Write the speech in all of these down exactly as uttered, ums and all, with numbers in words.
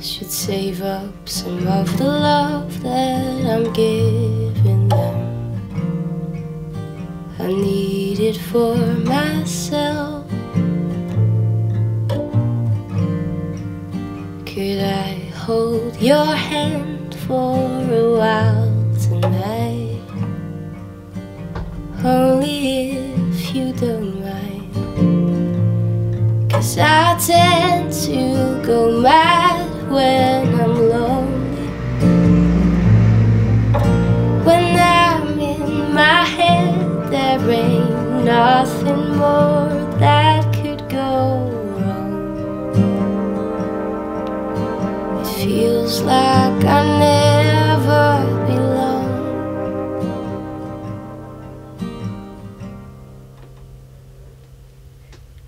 should save up some of the love that I'm giving them. I need it for myself. Could I hold your hand for a while tonight? Only if you don't mind, 'cause I tend to go mad when I'm lonely. When I'm in my head, there ain't nothing more that could go wrong. It feels like I'll never be alone.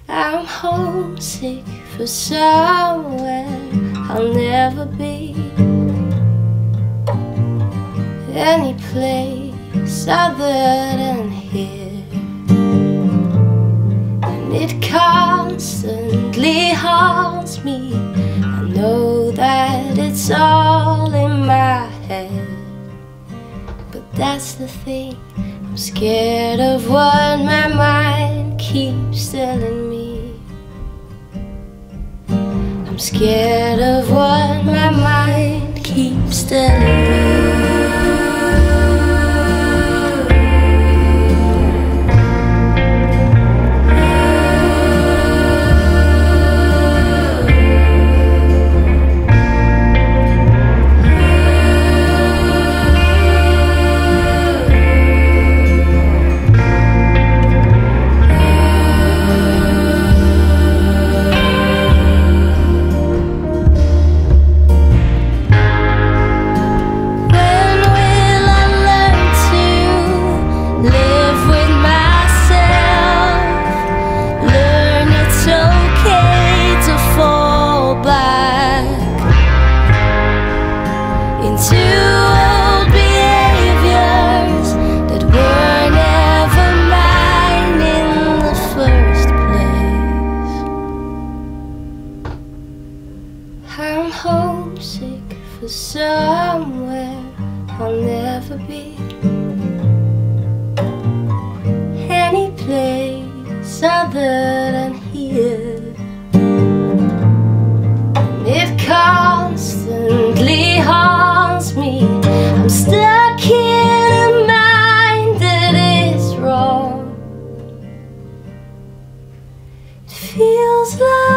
I'm homesick for somewhere I'll never be, any place other than here. And it constantly haunts me. I know that it's all in my head, but that's the thing, I'm scared of what my mind keeps telling me. I'm scared of what my mind keeps telling me. I'm homesick for somewhere I'll never be, any place other than here. It constantly haunts me. I'm stuck in a mind that is wrong. It feels like